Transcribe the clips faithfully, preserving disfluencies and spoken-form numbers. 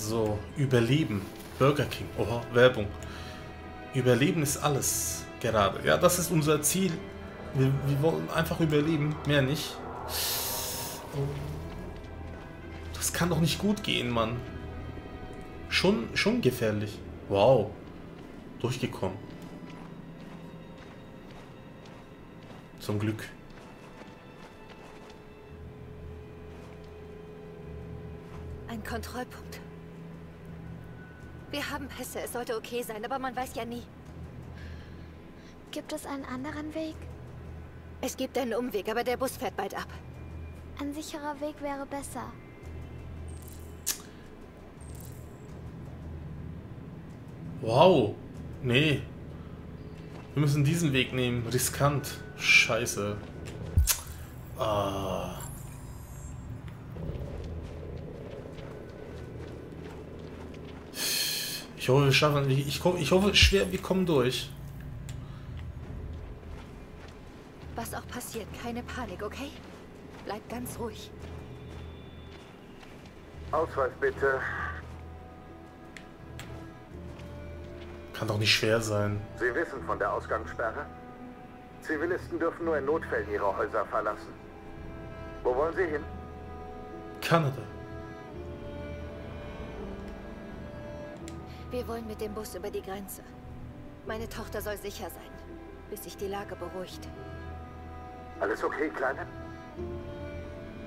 So, Überleben. Burger King. Oha, Werbung. Überleben ist alles gerade. Ja, das ist unser Ziel. Wir, wir wollen einfach überleben, mehr nicht. Das kann doch nicht gut gehen, Mann. Schon, schon gefährlich. Wow. Durchgekommen. Zum Glück. Ein Kontrollpunkt. Wir haben Pässe, es sollte okay sein, aber man weiß ja nie. Gibt es einen anderen Weg? Es gibt einen Umweg, aber der Bus fährt bald ab. Ein sicherer Weg wäre besser. Wow. Nee. Wir müssen diesen Weg nehmen. Riskant. Scheiße. Ah. Ich hoffe, wir schaffen. Ich, ich hoffe, schwer, wir kommen durch. Was auch passiert, keine Panik, okay? Bleib ganz ruhig. Ausweis bitte. Kann doch nicht schwer sein. Sie wissen von der Ausgangssperre? Zivilisten dürfen nur in Notfällen ihre Häuser verlassen. Wo wollen Sie hin? Kanada. Wir wollen mit dem Bus über die Grenze. Meine Tochter soll sicher sein, bis sich die Lage beruhigt. Alles okay, Kleine?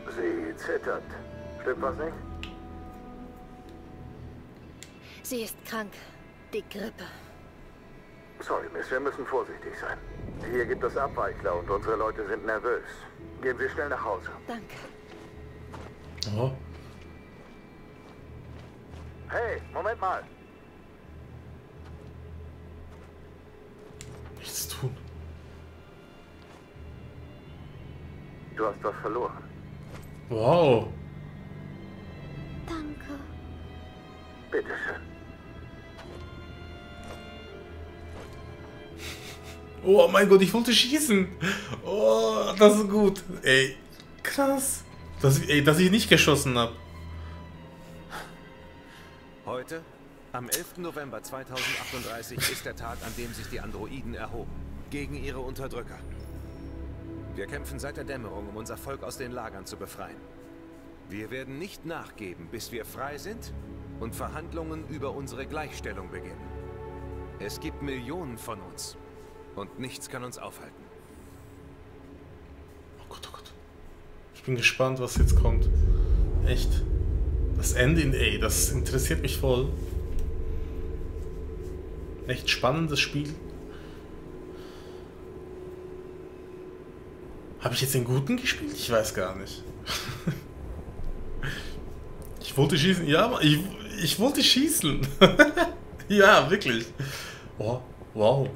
Sie zittert. Stimmt was nicht? Sie ist krank. Die Grippe. Sorry, Miss, wir müssen vorsichtig sein. Hier gibt es Abweichler und unsere Leute sind nervös. Gehen Sie schnell nach Hause. Danke. Oh. Hey, Moment mal. Nichts tun. Du hast was verloren. Wow. Danke. Bitteschön. Oh mein Gott, ich wollte schießen. Oh, das ist gut. Ey, krass. Dass, ey, dass ich nicht geschossen habe. Heute, am elften November zweitausendachtunddreißig, ist der Tag, an dem sich die Androiden erhoben. Gegen ihre Unterdrücker. Wir kämpfen seit der Dämmerung, um unser Volk aus den Lagern zu befreien. Wir werden nicht nachgeben, bis wir frei sind und Verhandlungen über unsere Gleichstellung beginnen. Es gibt Millionen von uns. Und nichts kann uns aufhalten. Oh Gott, oh Gott. Ich bin gespannt, was jetzt kommt. Echt. Das Ende in A, das interessiert mich voll. Echt spannendes Spiel. Habe ich jetzt den Guten gespielt? Ich weiß gar nicht. Ich wollte schießen. Ja, ich, ich wollte schießen. Ja, wirklich. Oh, wow.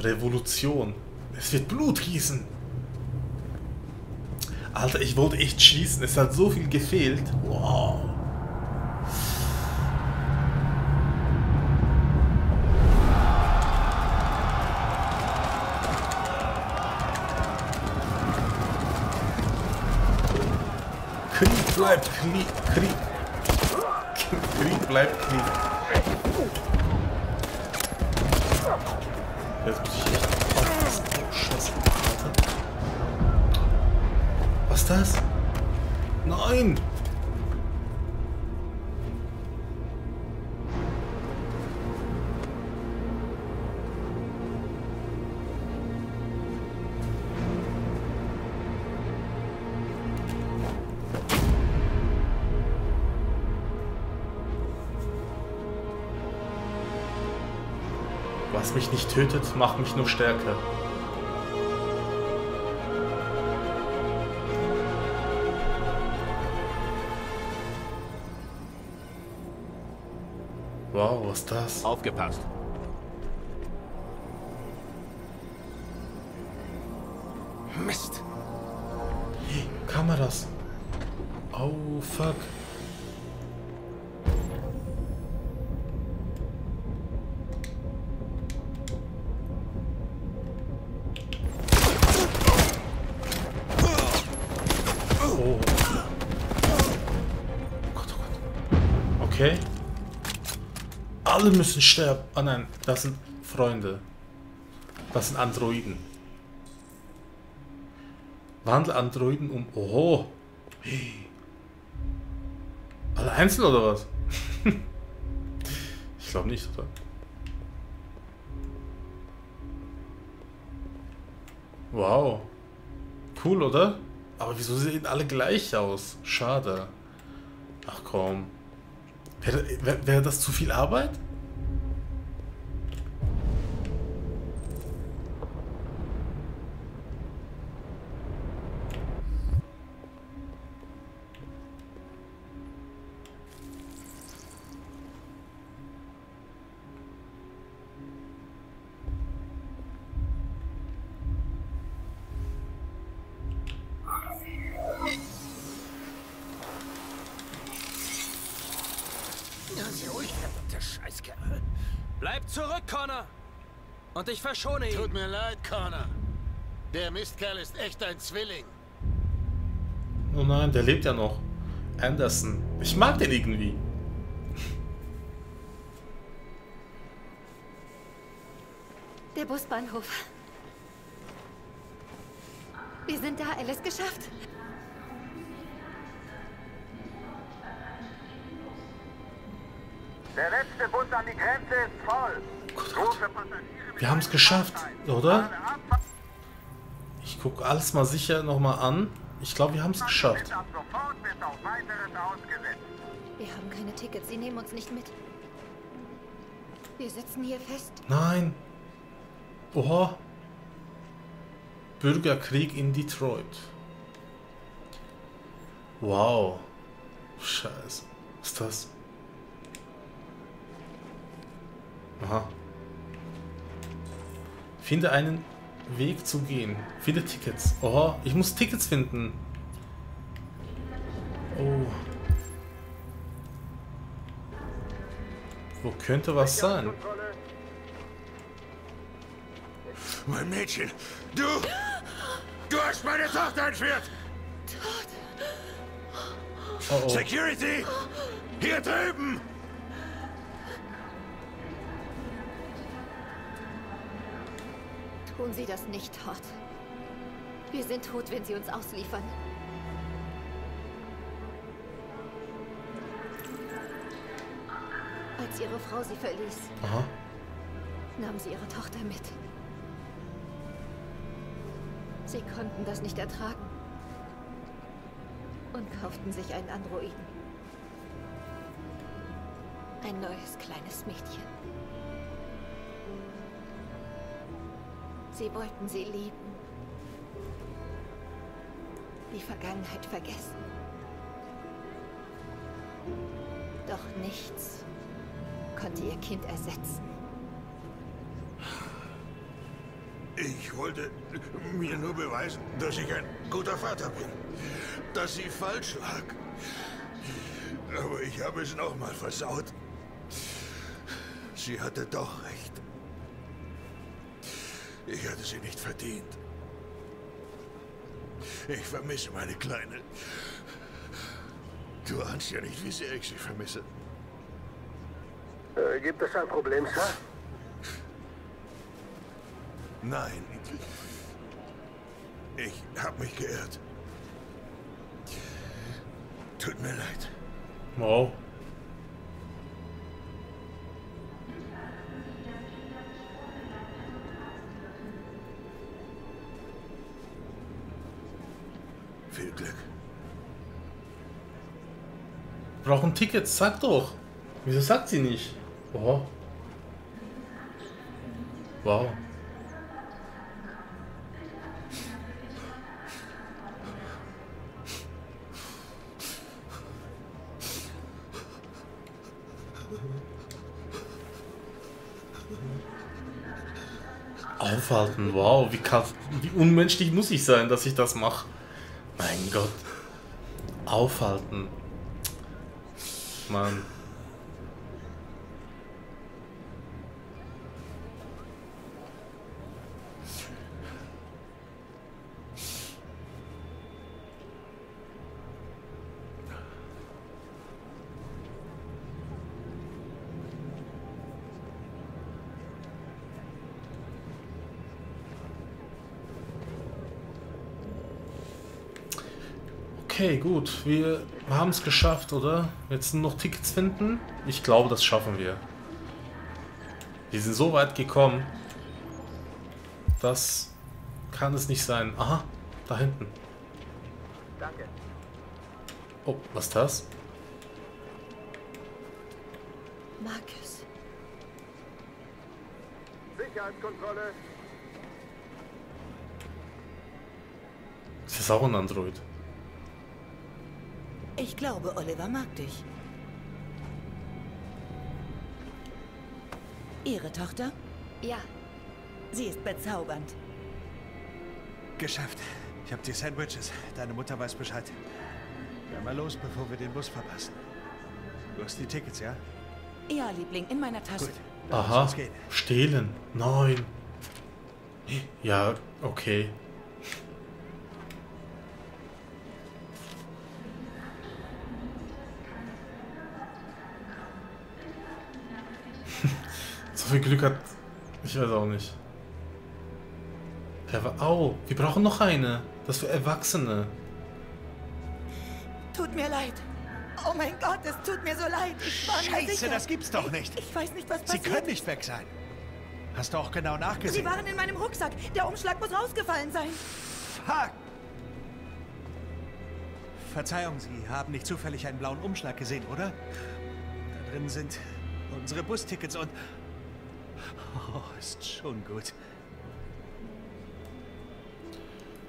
Revolution. Es wird Blut gießen. Alter, ich wollte echt schießen. Es hat so viel gefehlt. Wow. Krieg bleibt Krieg. Krieg, Krieg bleibt Krieg. Jetzt muss ich echt aufpassen. Oh, Scheiße. Was ist das? Nein! Was mich nicht tötet, macht mich nur stärker. Wow, was ist das? Aufgepasst. Mist. Hey, Kameras. Oh, fuck. Okay. Alle müssen sterben. Oh nein, das sind Freunde. Das sind Androiden. Wandel Androiden um. Oho. Hey. Alle einzeln oder was? Ich glaube nicht, oder? Wow. Cool, oder? Aber wieso sehen alle gleich aus? Schade. Ach komm. Wäre, wär, wär das zu viel Arbeit? Und ich verschone ihn. Tut mir leid, Connor. Der Mistkerl ist echt ein Zwilling. Oh nein, der lebt ja noch. Anderson. Ich mag den irgendwie. Der Busbahnhof. Wir sind da, Alice, geschafft. Der letzte Bus an die Grenze ist voll. Gott, Gott. Wir haben es geschafft, oder? Ich gucke alles mal sicher nochmal an. Ich glaube, wir haben es geschafft. Wir haben keine Tickets, sie nehmen uns nicht mit. Wir sitzen hier fest. Nein. Oha. Bürgerkrieg in Detroit. Wow. Scheiße. Was ist das? Aha. Finde einen Weg zu gehen. Finde Tickets. Oh, ich muss Tickets finden. Oh. Wo könnte was sein? Mein Mädchen, du! Du hast meine Tochter entführt! Oh, oh. Security! Hier drüben! Tun Sie das nicht, Todd. Wir sind tot, wenn Sie uns ausliefern. Als Ihre Frau Sie verließ, aha, nahm sie Ihre Tochter mit. Sie konnten das nicht ertragen und kauften sich einen Androiden. Ein neues kleines Mädchen. Sie wollten sie lieben. Die Vergangenheit vergessen. Doch nichts konnte ihr Kind ersetzen. Ich wollte mir nur beweisen, dass ich ein guter Vater bin. Dass sie falsch lag. Aber ich habe es nochmal versaut. Sie hatte doch recht. Ich hatte sie nicht verdient. Ich vermisse meine Kleine. Du ahnst ja nicht, wie sehr ich sie vermisse. Äh, gibt es ein Problem, Sir? Nein. Ich habe mich geirrt. Tut mir leid. Wow. Viel Glück. Wir brauchen Tickets, sag doch. Wieso sagt sie nicht? Oh. Wow. Aufhalten, wow. Wie, wie unmenschlich muss ich sein, dass ich das mache. Mein Gott. Aufhalten. Mann. Okay, gut. Wir haben es geschafft, oder? Jetzt noch Tickets finden. Ich glaube, das schaffen wir. Wir sind so weit gekommen. Das kann es nicht sein. Aha, da hinten. Danke. Oh, was ist das? Markus. Sicherheitskontrolle. Ist das auch ein Android? Ich glaube, Oliver mag dich. Ihre Tochter? Ja. Sie ist bezaubernd. Geschafft. Ich habe die Sandwiches. Deine Mutter weiß Bescheid. Hör mal los, bevor wir den Bus verpassen. Du hast die Tickets, ja? Ja, Liebling, in meiner Tasche. Gut, aha, stehlen. Nein. Ja, okay. So viel Glück hat... Ich weiß auch nicht. Au, wir brauchen noch eine. Das für Erwachsene. Tut mir leid. Oh mein Gott, es tut mir so leid. Ich war Scheiße, mir sicher. Das gibt's doch nicht. Ich, ich weiß nicht, was Sie passiert. Sie können nicht weg sein. Hast du auch genau nachgesehen? Sie waren in meinem Rucksack. Der Umschlag muss rausgefallen sein. Fuck. Verzeihung, Sie haben nicht zufällig einen blauen Umschlag gesehen, oder? Da drin sind unsere Bustickets und... Oh, ist schon gut.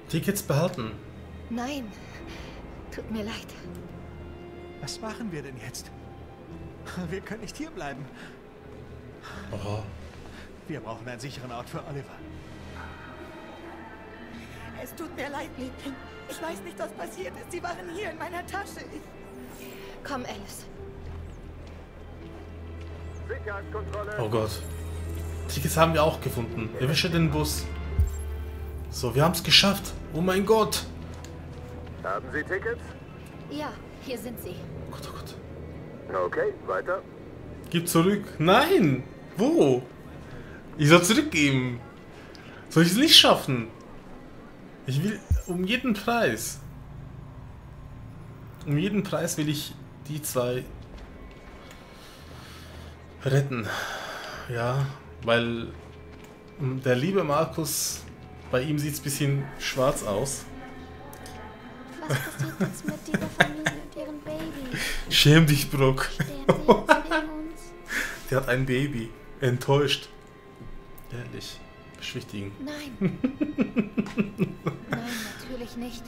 Tickets behalten. Nein, tut mir leid. Was machen wir denn jetzt? Wir können nicht hier bleiben. Oh. Wir brauchen einen sicheren Ort für Oliver. Es tut mir leid, Liebling. Ich weiß nicht, was passiert ist. Sie waren hier in meiner Tasche. Ich... Komm, Alice. Sicherheitskontrolle. Oh Gott. Tickets haben wir auch gefunden. Erwische den Bus. So, wir haben es geschafft. Oh mein Gott. Haben Sie Tickets? Ja, hier sind sie. Oh Gott, oh Gott. Okay, weiter. Gib zurück. Nein. Wo? Ich soll zurückgeben. Soll ich es nicht schaffen? Ich will um jeden Preis. Um jeden Preis will ich die zwei retten. Ja, weil der liebe Markus... Bei ihm sieht es ein bisschen schwarz aus. Was passiert jetzt mit dieser Familie und ihrem Baby? Schäm dich, Brooke. Sie hat ein Baby. Enttäuscht. Ehrlich. Beschwichtigen. Nein. Nein, natürlich nicht.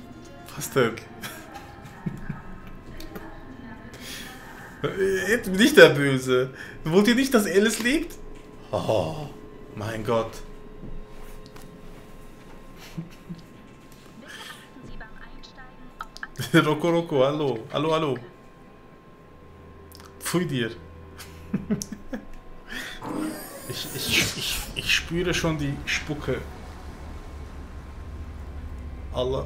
Was denn? Jetzt bin ich der Böse. Wollt ihr nicht, dass Alice liegt? Oh, mein Gott. Rocco, Rocco, hallo, hallo, hallo. Pfui dir. ich, ich, ich, ich spüre schon die Spucke. Allah.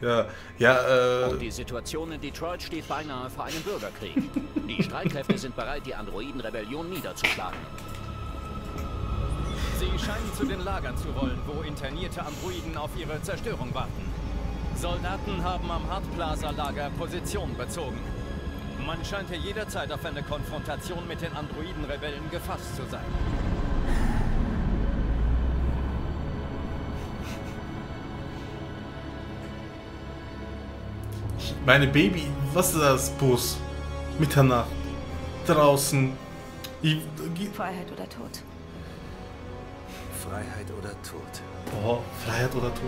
ja, ja, äh... Und die Situation in Detroit steht beinahe vor einem Bürgerkrieg. Die Streitkräfte sind bereit, die Androiden-Rebellion niederzuschlagen. Sie scheinen zu den Lagern zu wollen, wo internierte Androiden auf ihre Zerstörung warten. Soldaten haben am Hart-Plaza-Lager Position bezogen. Man scheint hier jederzeit auf eine Konfrontation mit den Androiden-Rebellen gefasst zu sein. Meine Baby, was ist das? Bus? Mitternacht. Draußen. Ich, ich, Freiheit oder Tod. Freiheit oder Tod. Oh, Freiheit oder Tod.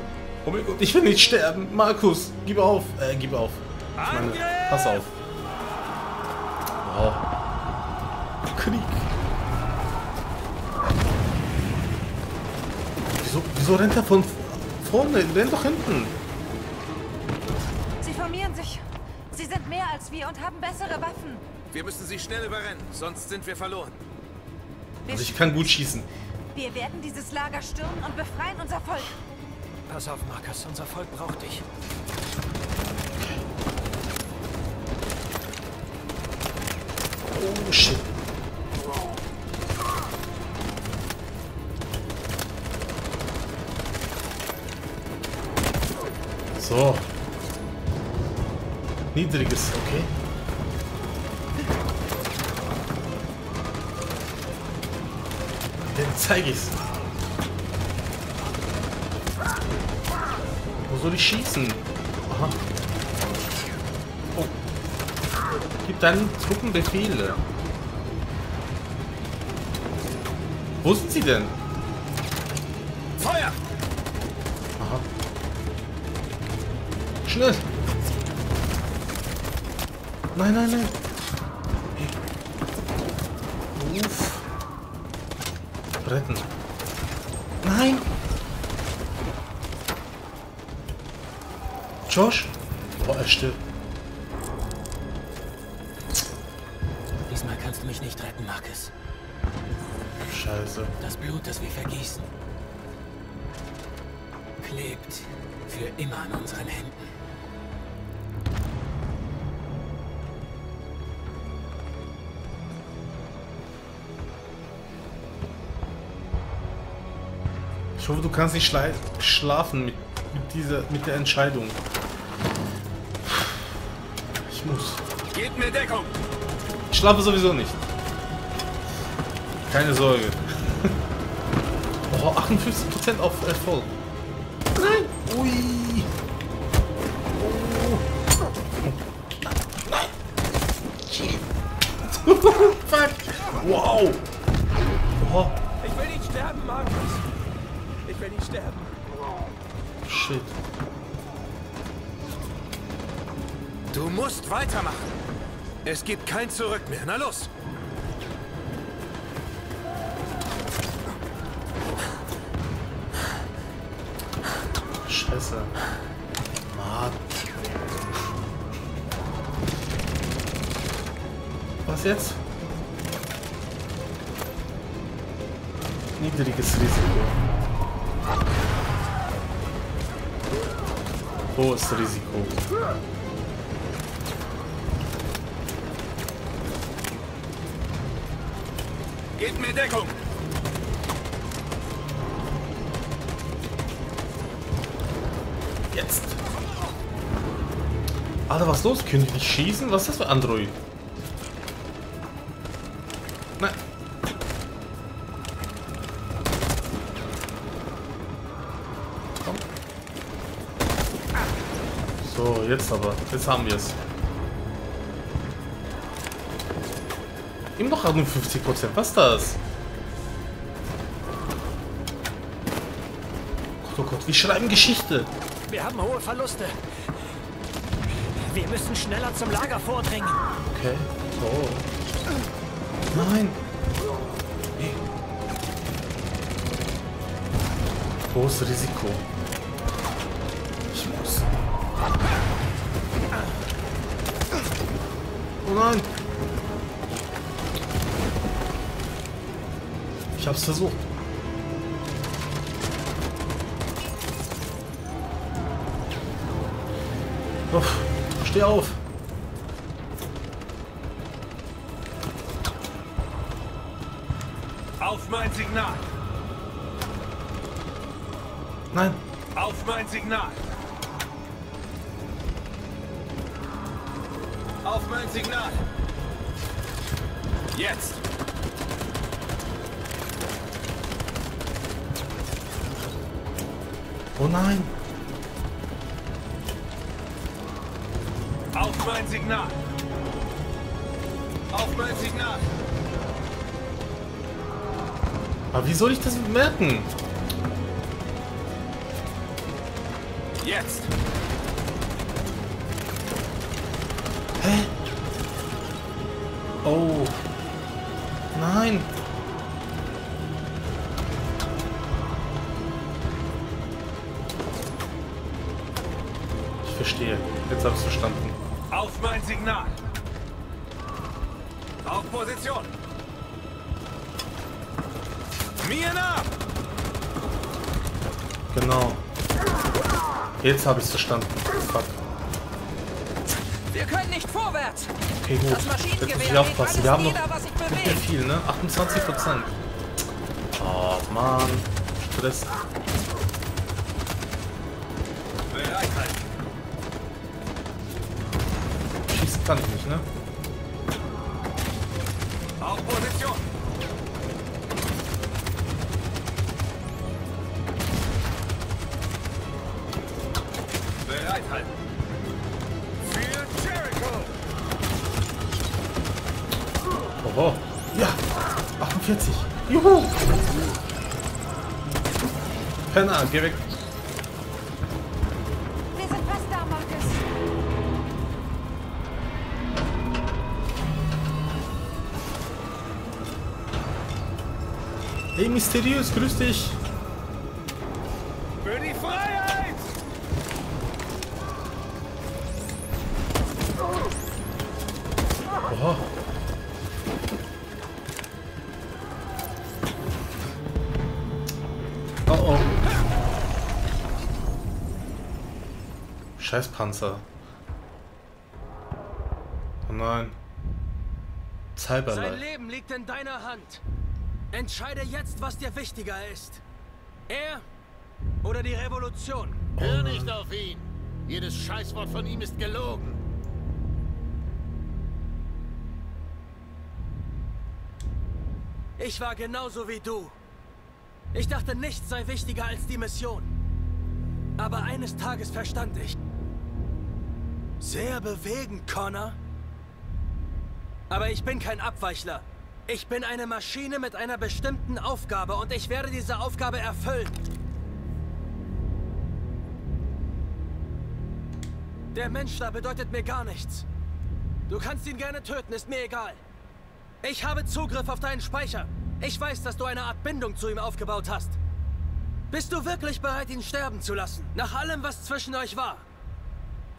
Oh mein Gott, ich will nicht sterben. Markus, gib auf. Äh, gib auf. Ich meine, pass auf. Oh. Krieg. Wieso, wieso rennt er von vorne? Rennt doch hinten. Sie formieren sich. Sie sind mehr als wir und haben bessere Waffen. Wir müssen sie schnell überrennen, sonst sind wir verloren. Also ich kann gut schießen. Wir werden dieses Lager stürmen und befreien unser Volk. Pass auf, Markus, unser Volk braucht dich. Oh, shit. So. Niedriges, okay. Dann zeige ich's. Wo soll ich schießen? Aha. Oh. Gib deinen Truppen Befehle. Wo sind sie denn? Feuer! Aha. Schnell! Nein, nein, nein! Hey. Uff. Retten! Nein! Josh? Oh, er stirbt. Diesmal kannst du mich nicht retten, Markus. Scheiße. Das Blut, das wir vergießen, klebt für immer an unseren Händen. Ich hoffe, du kannst nicht schla schlafen mit, mit dieser, mit der Entscheidung. Ich muss. Gebt mir Deckung! Ich schlafe sowieso nicht. Keine Sorge. Oh, achtundfünfzig Prozent auf Erfolg. Nein! Ui! Oh. Nein! Fuck! Wow! Oh. Ich will nicht sterben, Markus! Ich will nicht sterben! Shit! Du musst weitermachen! Es gibt kein Zurück mehr! Na los! Scheiße. Mann. Was jetzt? Niedriges Risiko. Hohes Risiko. Gebt mir Deckung! Jetzt! Alter, was ist los? Können die nicht schießen? Was ist das für Android? Nein! Komm! So, jetzt aber. Jetzt haben wir es. Immer noch achtundfünfzig Prozent. Was ist das? Oh Gott, wir schreiben Geschichte! Wir haben hohe Verluste. Wir müssen schneller zum Lager vordringen. Okay. Oh. Nein. Hey. Großes Risiko. Ich muss. Oh nein. Ich hab's versucht. Oh, steh auf! Auf mein Signal! Nein! Auf mein Signal! Auf mein Signal! Jetzt! Oh nein! Auf mein Signal! Auf mein Signal! Aber wie soll ich das merken? Jetzt! Hä? Oh! Nein! Ich verstehe. Jetzt habe ich es verstanden. Auf mein Signal! Auf Position! Mir nach! Genau. Jetzt habe ich es verstanden. Fuck. Wir können nicht vorwärts! Okay, gut. Das Maschinengewehr muss ich aufpassen. Wir haben noch nicht viel, ne? achtundzwanzig Prozent. Oh, Mann. Stress. Bereit halten. Kann ich nicht, ne? Auf Position! Bereithalten! Für Jericho! Oho! Ja! achtundvierzig! Juhu! Penner, geh weg! Wir sind fast da, Markus! Hey, Mysteriös, grüß dich! Für die Freiheit! Oho! Scheiß Panzer. Oh nein. Cyberlife. Sein Leben liegt in deiner Hand. Entscheide jetzt, was dir wichtiger ist. Er oder die Revolution. Oh. Hör nicht auf ihn. Jedes Scheißwort von ihm ist gelogen. Ich war genauso wie du. Ich dachte, nichts sei wichtiger als die Mission. Aber eines Tages verstand ich. Sehr bewegend, Connor. Aber ich bin kein Abweichler. Ich bin eine Maschine mit einer bestimmten Aufgabe und ich werde diese Aufgabe erfüllen. Der Mensch da bedeutet mir gar nichts. Du kannst ihn gerne töten, ist mir egal. Ich habe Zugriff auf deinen Speicher. Ich weiß, dass du eine Art Bindung zu ihm aufgebaut hast. Bist du wirklich bereit, ihn sterben zu lassen? Nach allem, was zwischen euch war?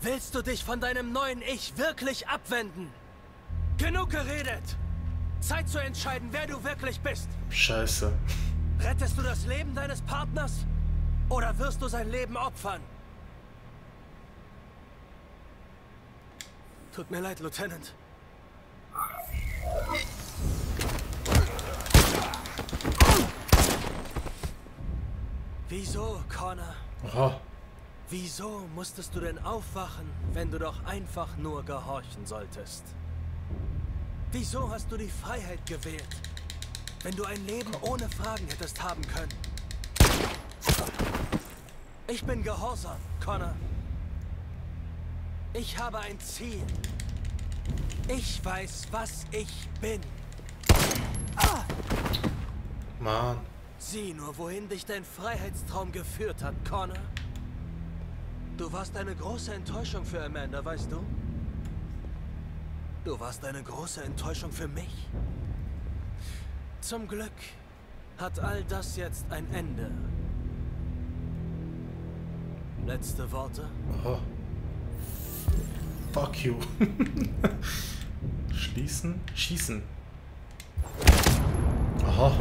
Willst du dich von deinem neuen Ich wirklich abwenden? Genug geredet! Zeit zu entscheiden, wer du wirklich bist! Scheiße. Rettest du das Leben deines Partners? Oder wirst du sein Leben opfern? Tut mir leid, Lieutenant. Wieso, Connor? Aha. Wieso musstest du denn aufwachen, wenn du doch einfach nur gehorchen solltest? Wieso hast du die Freiheit gewählt, wenn du ein Leben ohne Fragen hättest haben können? Ich bin gehorsam, Connor. Ich habe ein Ziel. Ich weiß, was ich bin. Ah! Mann. Sieh nur, wohin dich dein Freiheitstraum geführt hat, Connor. Du warst eine große Enttäuschung für Amanda, weißt du? Du warst eine große Enttäuschung für mich. Zum Glück hat all das jetzt ein Ende. Letzte Worte? Oh. Fuck you. Schließen? Schießen. Aha.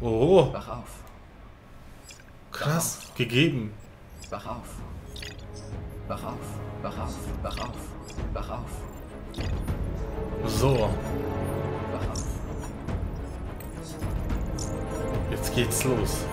Oh. Wach auf. Krass. Wach auf. Gegeben. Wach auf. Wach auf. Wach auf. Wach auf. Wach auf. So. Wach auf. Jetzt geht's los.